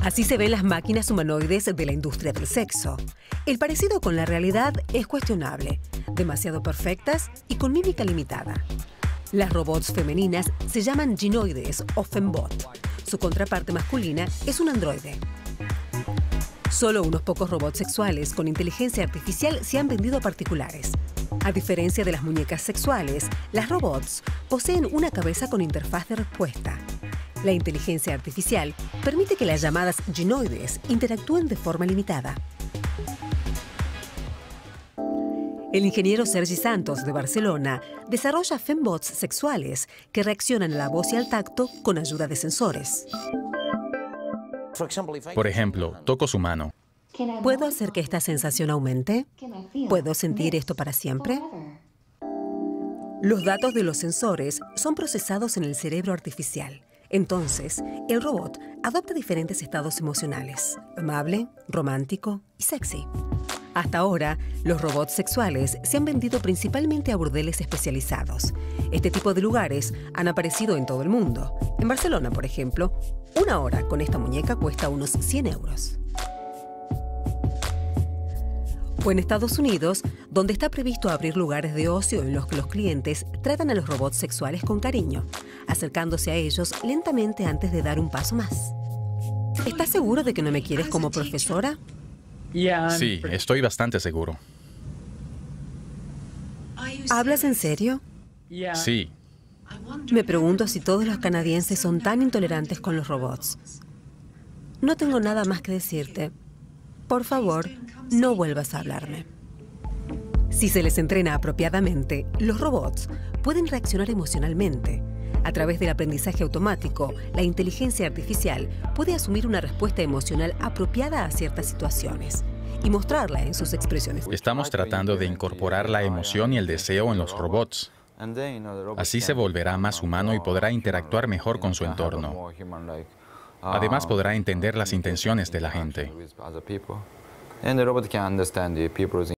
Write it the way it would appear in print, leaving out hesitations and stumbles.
Así se ven las máquinas humanoides de la industria del sexo. El parecido con la realidad es cuestionable, demasiado perfectas y con mímica limitada. Las robots femeninas se llaman ginoides o fembot. Su contraparte masculina es un androide. Solo unos pocos robots sexuales con inteligencia artificial se han vendido a particulares. A diferencia de las muñecas sexuales, las robots poseen una cabeza con interfaz de respuesta. La inteligencia artificial permite que las llamadas ginoides interactúen de forma limitada. El ingeniero Sergi Santos, de Barcelona, desarrolla fembots sexuales que reaccionan a la voz y al tacto con ayuda de sensores. Por ejemplo, toco su mano. ¿Puedo hacer que esta sensación aumente? ¿Puedo sentir esto para siempre? Los datos de los sensores son procesados en el cerebro artificial. Entonces, el robot adopta diferentes estados emocionales: amable, romántico y sexy. Hasta ahora, los robots sexuales se han vendido principalmente a burdeles especializados. Este tipo de lugares han aparecido en todo el mundo. En Barcelona, por ejemplo, una hora con esta muñeca cuesta unos 100 euros. O en Estados Unidos, donde está previsto abrir lugares de ocio en los que los clientes tratan a los robots sexuales con cariño, acercándose a ellos lentamente antes de dar un paso más. ¿Estás seguro de que no me quieres como profesora? Sí, estoy bastante seguro. ¿Hablas en serio? Sí. Me pregunto si todos los canadienses son tan intolerantes con los robots. No tengo nada más que decirte. Por favor, no vuelvas a hablarme. Si se les entrena apropiadamente, los robots pueden reaccionar emocionalmente. A través del aprendizaje automático, la inteligencia artificial puede asumir una respuesta emocional apropiada a ciertas situaciones y mostrarla en sus expresiones. Estamos tratando de incorporar la emoción y el deseo en los robots. Así se volverá más humano y podrá interactuar mejor con su entorno. Además, podrá entender las intenciones de la gente.